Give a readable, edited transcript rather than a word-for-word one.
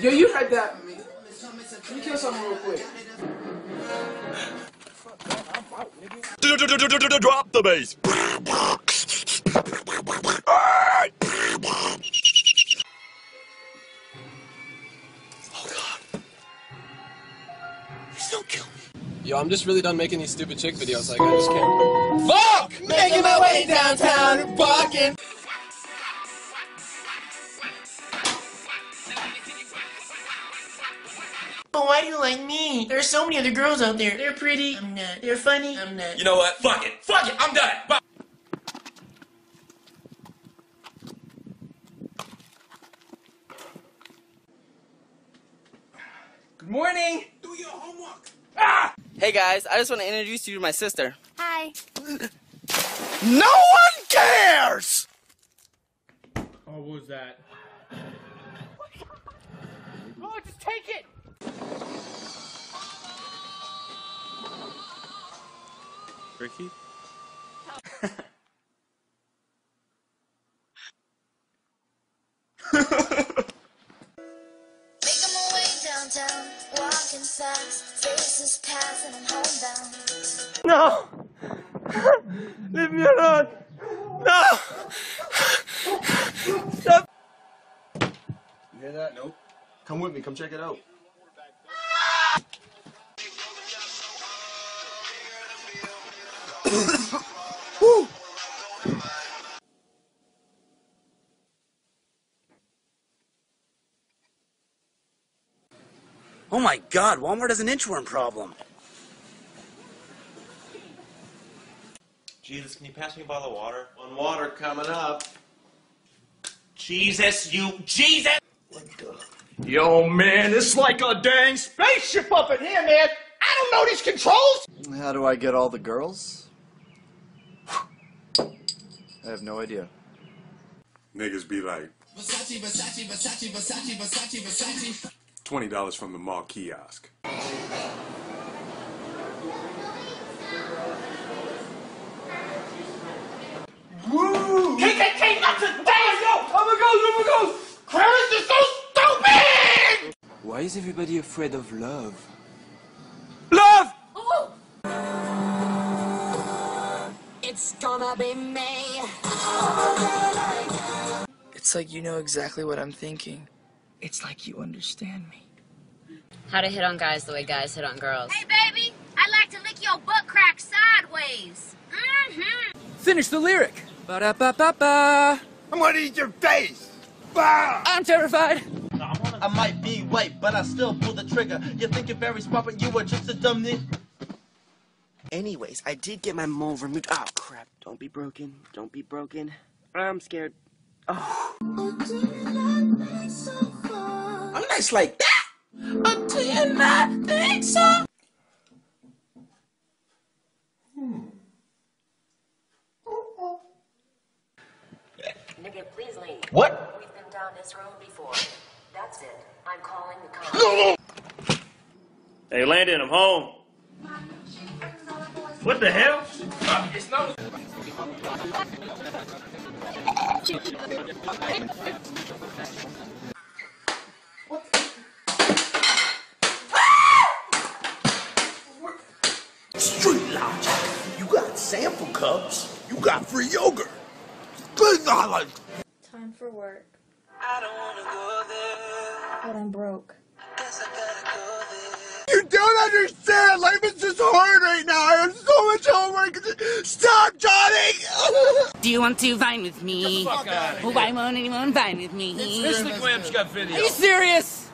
Yo, you heard that from me. Can you kill something real quick? Drop the bass. Oh God. Please don't kill me. Yo, I'm just really done making these stupid chick videos. Like, I just can't. Fuck! Making my way downtown, fucking. Why do you like me? There are so many other girls out there. They're pretty. I'm not. They're funny. I'm not. You know what? Fuck it. Fuck it. I'm done. Bye. Good morning. Do your homework. Ah! Hey guys, I just want to introduce you to my sister. Hi. No one cares! Oh, what was that? Oh, just take it! Ricky? Making my way downtown, walking fast, faces pass, and I'm homebound. No! Leave me alone! No! Stop! You hear that? Nope. Come with me, come check it out. Woo. Oh my God, Walmart has an inchworm problem. Jesus, can you pass me a bottle of water? One water coming up. Jesus, you Jesus! What the? Yo, man, it's like a dang spaceship up in here, man. I don't know these controls. How do I get all the girls? I have no idea. Niggas be like, Versace, Versace, Versace, Versace, Versace, Versace. $20 from the mall kiosk. Woo! KKK, not today! Yo! Over goes! Clarence is so stupid! Why is everybody afraid of love? Love! It's gonna be me. It's like you know exactly what I'm thinking. It's like you understand me. How to hit on guys the way guys hit on girls. Hey baby, I like to lick your butt crack sideways. Mm-hmm. Finish the lyric. Ba-da-ba-ba-ba. I'm gonna eat your face. Bah! I'm terrified. I might be white, but I still pull the trigger. You think you're very smart, but you are just a dumb nigga. Anyways, I did get my mole removed. Oh, crap. Don't be broken. Don't be broken. I'm scared. Oh. Until you not think so far. I'm nice like that. Until you not think so. Nigga, please leave. What? We've been down this road before. That's it. I'm calling the cops. No. Hey, Landon, I'm home. What the hell? It's not. Street lounge. You got sample cups. You got free yogurt. Time for work. I don't want to go there. But I'm broke. Guess I gotta go there. You don't understand. Life is just hard right now. I have so much homework. Stop, Johnny! Do you want to Vine with me? Get the fuck out of here. Why won't anyone Vine with me? It's the Glamshot video. Are you serious?